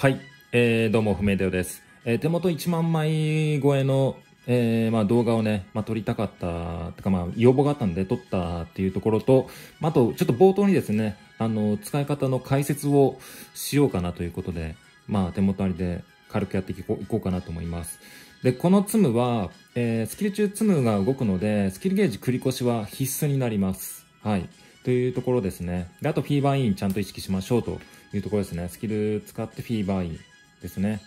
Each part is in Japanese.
はい、どうも、不明瞭です。手元1万枚超えの、動画をね、撮りたかった、とか要望があったんで撮ったっていうところと、あと、ちょっと冒頭にですね、使い方の解説をしようかなということで、手元ありで軽くやっていこうかなと思います。で、このツムは、スキル中ツムが動くので、スキルゲージ繰り越しは必須になります。はい。というところですね。で、あとフィーバーインちゃんと意識しましょうというところですね。スキル使ってフィーバーインですね。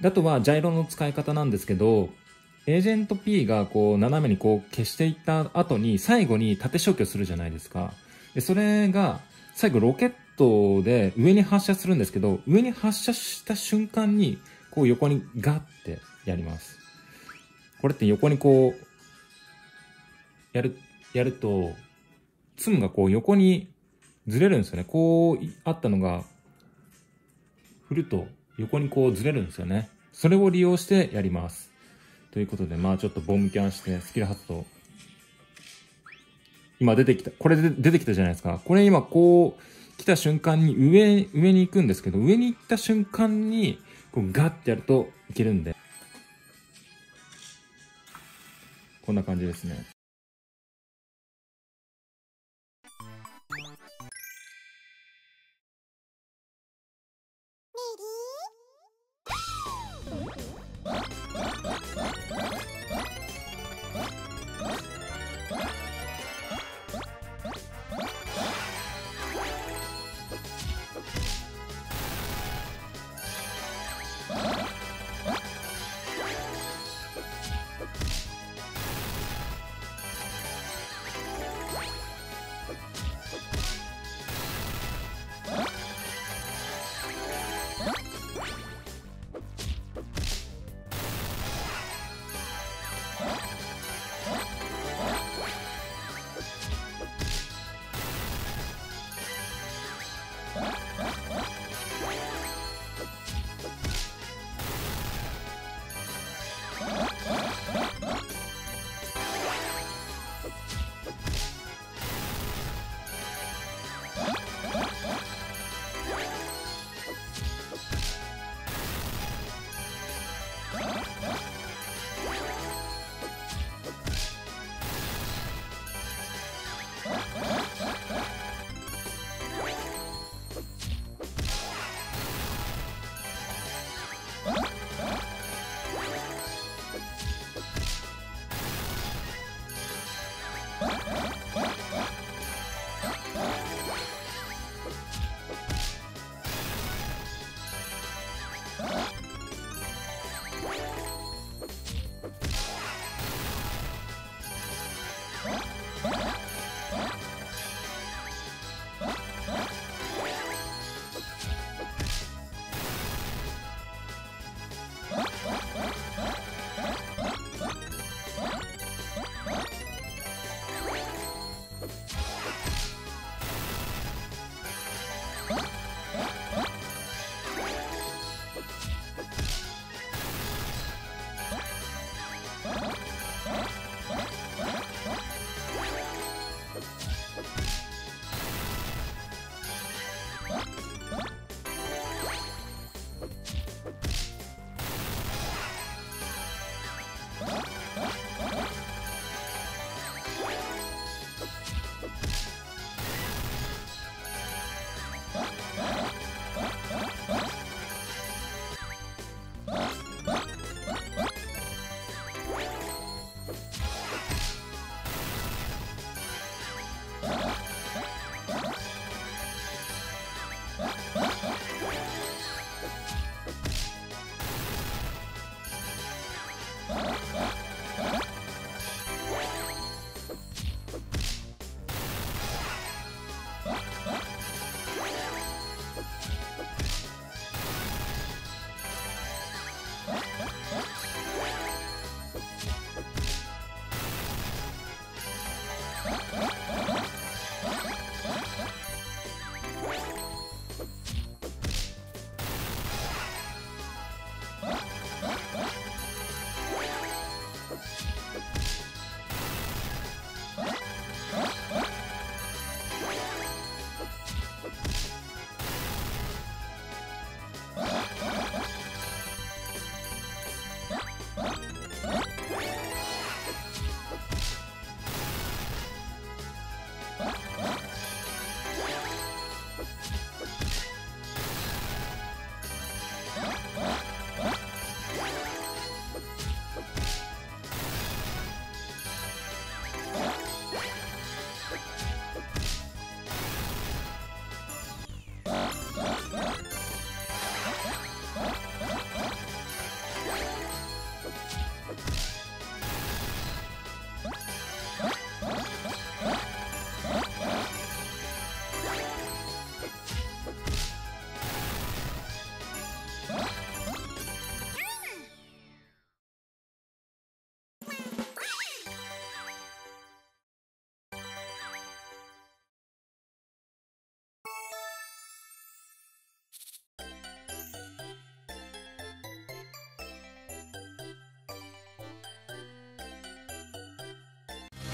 で、あとはジャイロの使い方なんですけど、エージェント P がこう斜めにこう消していった後に最後に縦消去するじゃないですか。で、それが最後ロケットで上に発射するんですけど、上に発射した瞬間にこう横にガッてやります。これって横にこう、やると、ツムがこう横にずれるんですよね。こうあったのが、振ると横にこうずれるんですよね。それを利用してやります。ということで、ちょっとボムキャンしてスキル発動。今出てきた、これで出てきたじゃないですか。これ今こう来た瞬間に上に行くんですけど、上に行った瞬間にこうガッてやるといけるんで。こんな感じですね。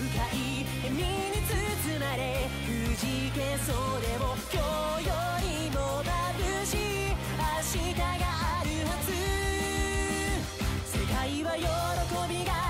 い闇に包まれくじけそうでも今日よりも眩しい明日があるはず。世界は喜びが